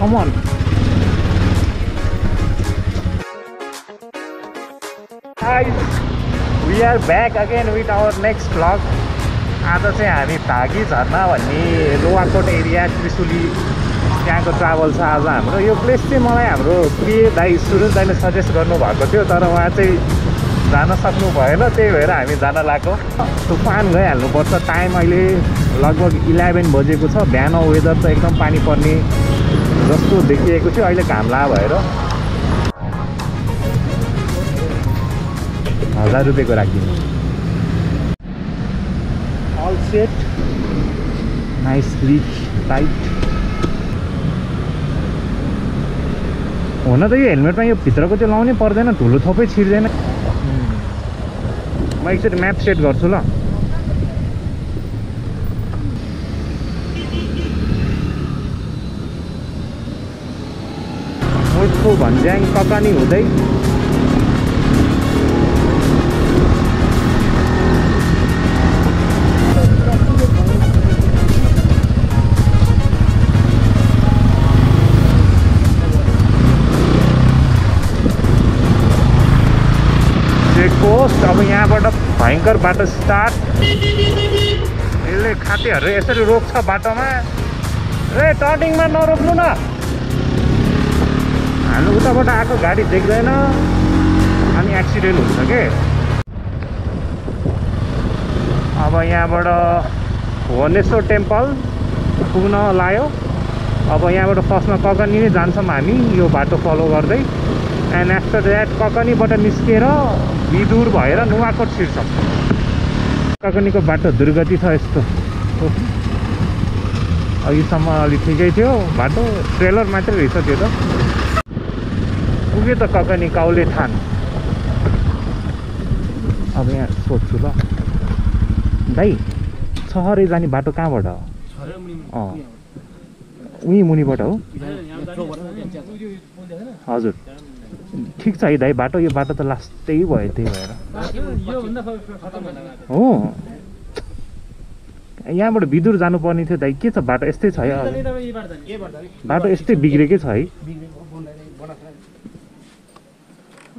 Come on. Guys, we are back again with our next vlog. Today we are in Bhange Jharana, Noakot area, Trishuli. यहाँको travel छ आज हाम्रो यो place चाहिँ मलाई हाम्रो प्रिय दाइ सुरज दाइले सजेस्ट गर्नुभएको थियो तर उहाँ चाहिँ जान सक्नु भएन त्यही भएर हामी जान लाग्यो तुफान गइहाल्नुपर्छ टाइम अहिले लगभग 11 बजेको छ बिहान वेदर त एकदम पानी पर्ने जस्तो देखिएको थियो अहिले घामला भएर 1000 रुपैयाँको राखिदिनु अल सेट नाइसली टाइट होना तो ये हेलमेट में ये भित्र को लाने पर्दैन ठूलो थोपै छिर्दैन म एकचोटि म्याप सेट गर्छु ल मोटो भन्ज्याङ कपानी हुँदै अब यहाँबाट भयंकर बाटो स्टार्ट यसले खातेहरु यसरी रोक्छ बाटोमा ए टर्निङमा नरोक्नु न हाम्रो उताबाट आएको गाडी देख्दैन अनि एक्सिडेन्ट हुन्छ के अब यहाँबाट भुवनेश्वर टेम्पल पुग्न लाग्यो अब यहाँबाट फर्स्टमा ककनी नै जान्छौं हामी यो बाटो फलो गर्दै एन्ड आफ्टर द्याट ककनीबाट निस्केर विदुर भएर नुवाकोट छिर्छौं ककनीको बाटो दुर्गति छ यस्तो अघिसम्म अलि ठिकै थियो बाटो ट्रेलर मात्रै रहेछ त्यो त पुगे त ककनी काउले थान अब यहाँ सोध्छु ल दाइ सहरै जाने बाटो कहाँबाट हो उही मुनिबाट हो हजुर ठीक छ है दाइ बाटो यो बाटो त लास्टै भयो त्यही भएर हो यहाँबाट विदुर जानुपर्ने थियो दाइ के छ बाटो यस्तै छ है बाटो यस्तै बिग्रेकै छ है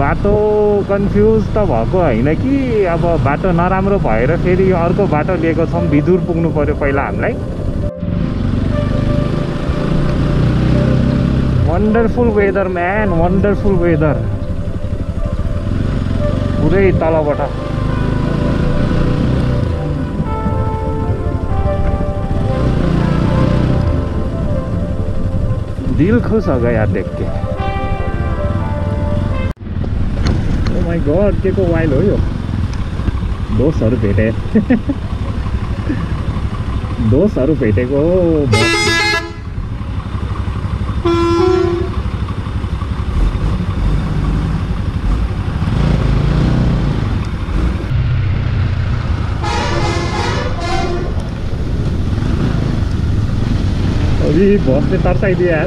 बाटो कन्फ्युज त भएको हैन कि अब बाटो नराम्रो भएर फेरि यो अर्को बाटो लिएको छौं विदुर पुग्नु पर्यो पहिला हामीलाई wonderful weather man wonderful weather पुरै तलबाट दिल खुश हो गया यार देख के ओ माय गॉड के को वाइल हो यो 200 भेटे 200 भेटेको बस ने तर्साइदिए यार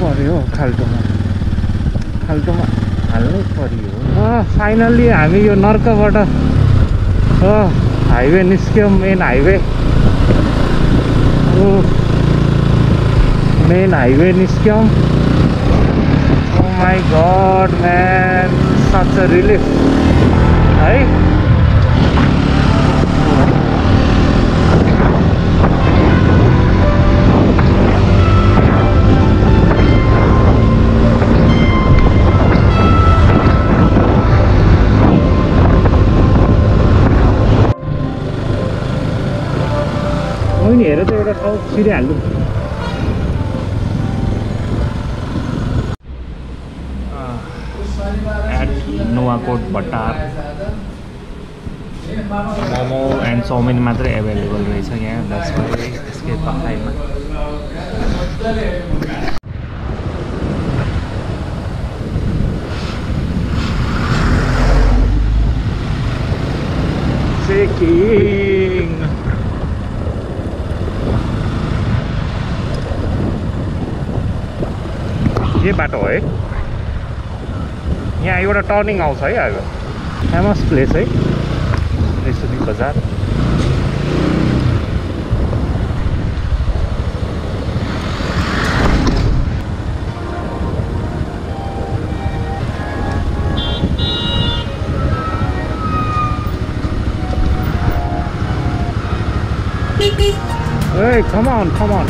पर्यो खाल्टोमा खाल्टोमा हाल्नै पर्यो फाइनली हामी यो नर्कबाट हाइवे निस्क्यौँ मेन हाइवे निस्क्यौँ oh my god man such a relief है At Noakot Batar, Momo and so many matra available. That's why it's Shaking. Ye bato hai. Yeah, you are turning house hai yaar. Famous place hai. This is the bazaar. Hey, come on, come on.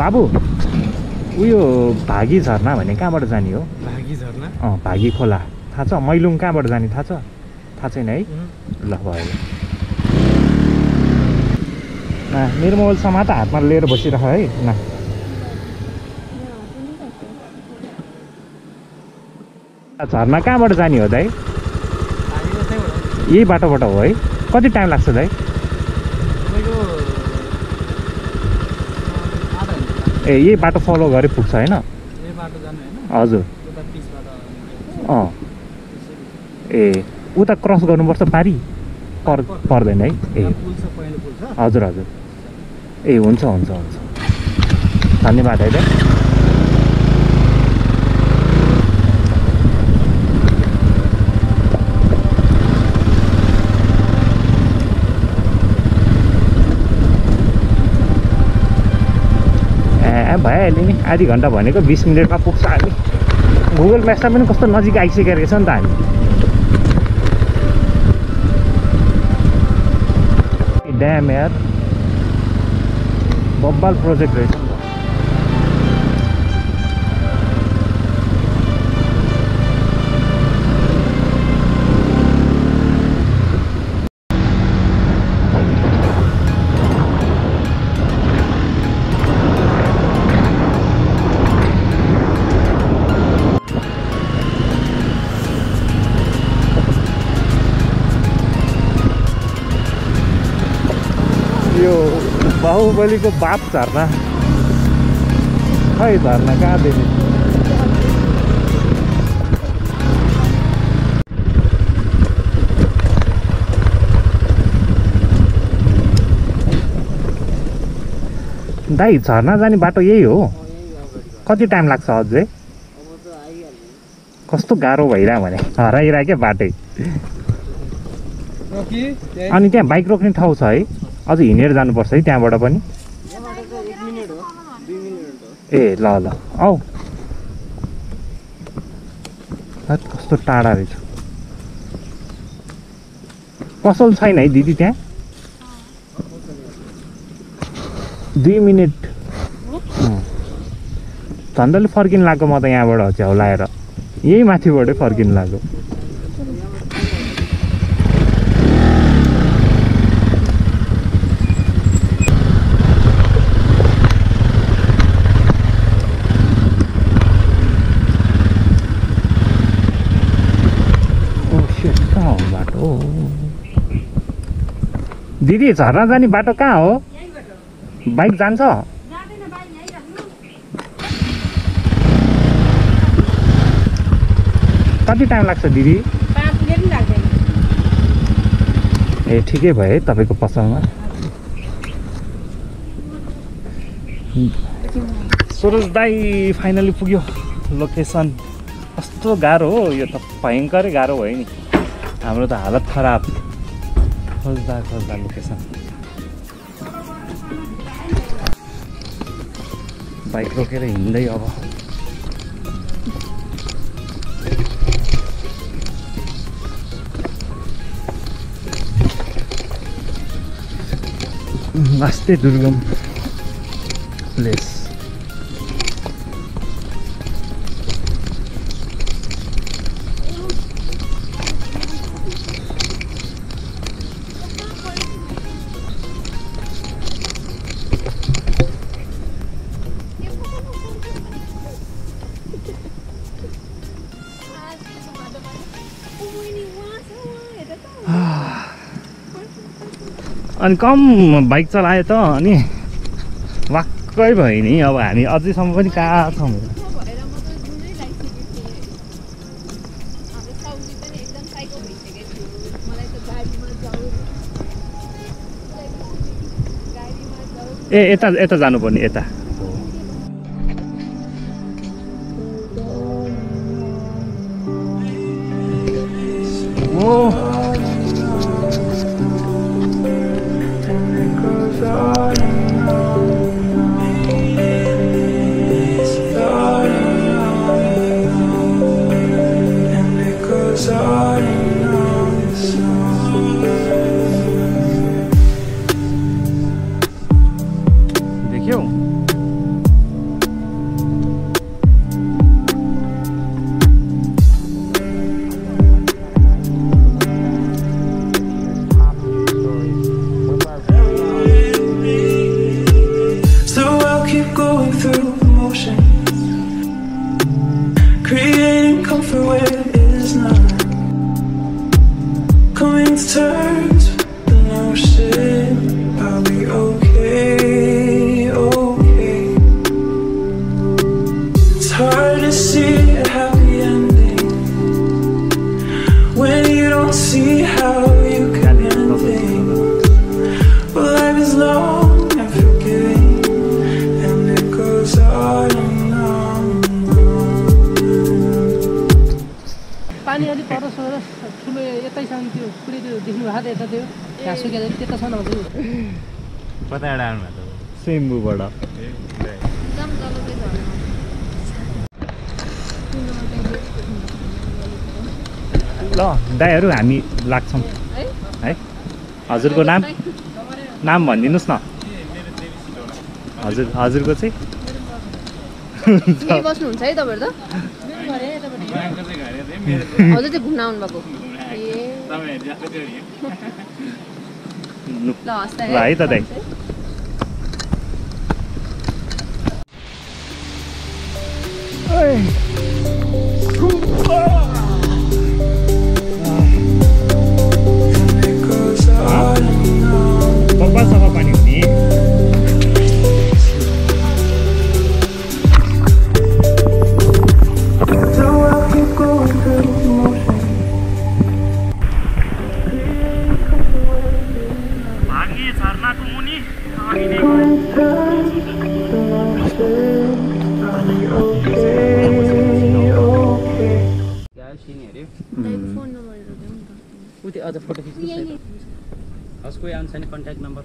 Babu, we are Bhange Jharana. When I was going to Bhange Jharana? Oh, Bhange Khola. That's a Mailung Jharana. That's a night. Love oil. Nirmal Samata, my little Bashira. That's our Nakama Zanio day. Ye Bata Bata away. What the time last day? ए ये बाटो follow गरे पुग्छ हैन ए बाटो जानु हैन हजुर उता 30 बाट अ ए उता क्रस गर्नु पर्छ पारी पर्दैन है ए पुल छ हजुर हजुर ए हुन्छ हुन्छ हुन्छ धन्यवाद है आधी घण्टा भनेको 20 मिनेटमा पुग्छ हामी गुगल म्याप्समा पनि कस्तो नजिक आइसकेको रहेछ नि त हामी ड्याम यार बब्बल प्रोजेक्ट रहेछ बाहुबली को बाप झरना खै झरना कहाँ देख्ने दाइ झरना जाने बाटो यही हो कति टाइम लाग्छ अझै कस्तो गाह्रो भइरा भने हराइरा के बाटै अनि त्यहाँ बाइक रोक्ने ठाउँ छ है आज हिनेर जानु पर्छ है त्यहाँबाट पनि ए ल ल औ हट कस्तो टाढा रहेछ पसल छैन है दिदी त्यहाँ 2 मिनेट झन्डले फर्किन लाग्यो म त यहाँबाट झ्याउ लाएर यही माथिबाटै फर्किन लाग्यो दिदी झरना जाने बाटो कहाँ हो बाइक जान्छ कति टाइम लाग्छ दिदी 5 मिनेट पनि लाग्दैन ए ठिकै भयो है तपाईको पसलमा सुरज दाई फाइनली पुग्यो लोकेसन कस्तो गाह्रो हो यो त भयंकर गाह्रो भयो नि हाम्रो त हालत खराब खोज्दा लोकेसन बाइक रोकेर हिँड्दै अब वास्तै दुर्गम प्लेस अनि कम बाइक चलाए त अनि वाक्कै भयो नि अब हामी अझैसम्म पनि कहाँ छौँ ए यता यता जानुपर्ने यता दाइहरु हामी लाग्छौं है हजुरको नाम नाम भन्दिनुस् न हजुर हजुरको चाहिँ के बस्नु हुन्छ है तपाईहरु त मेरो घरै तपाईहरु हजुर चाहिँ घुम्न आउनु भएको ए तपाईहरु जस्तो थियो नि ल हस्ता है त दाइ Contact number.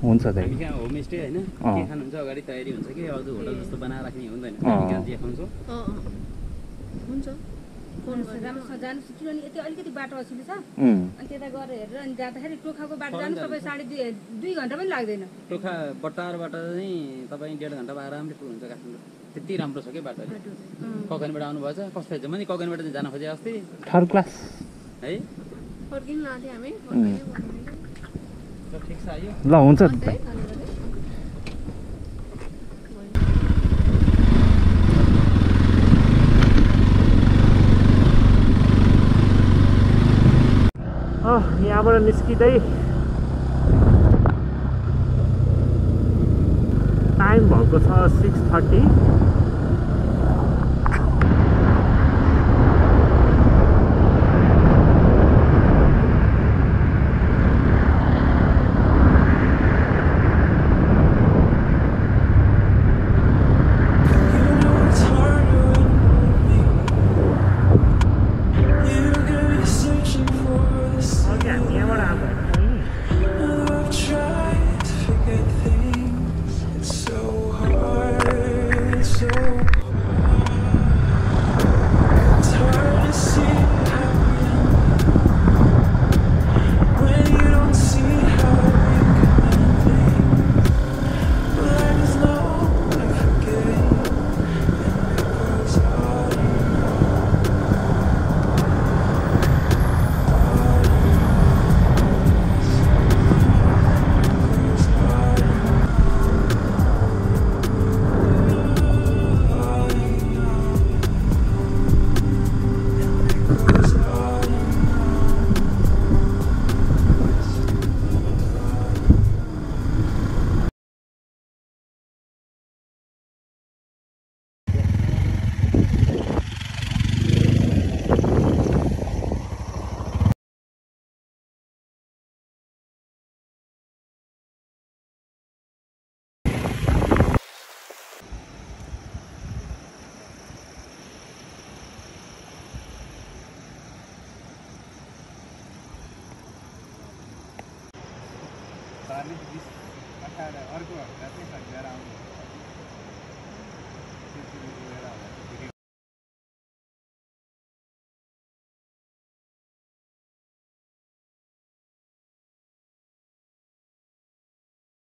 One side. I mean, home stay, right? What kind of things are ready? Tayari, what kind of hotel just to banana, like that. What kind of things are? Phone. Sajan, Suchirani, that all kind of bat was there, sir. And that go there. And that here Tokha go bat. Then we start 2 hours. When lag there, na. Tokha, Batar, then. Then we 1.5 hours. Aram, we go. Then we Ramro, so we bat. Kogan, we down was. First, when we Kogan, we did. Jana, how did you? Third class. Hey. Third class, I mean. Long time. Oh, yeah, but a risky day. Time was 6:30. धार्मिक अर्को हप्ता चाहिँ फर्केर आउनु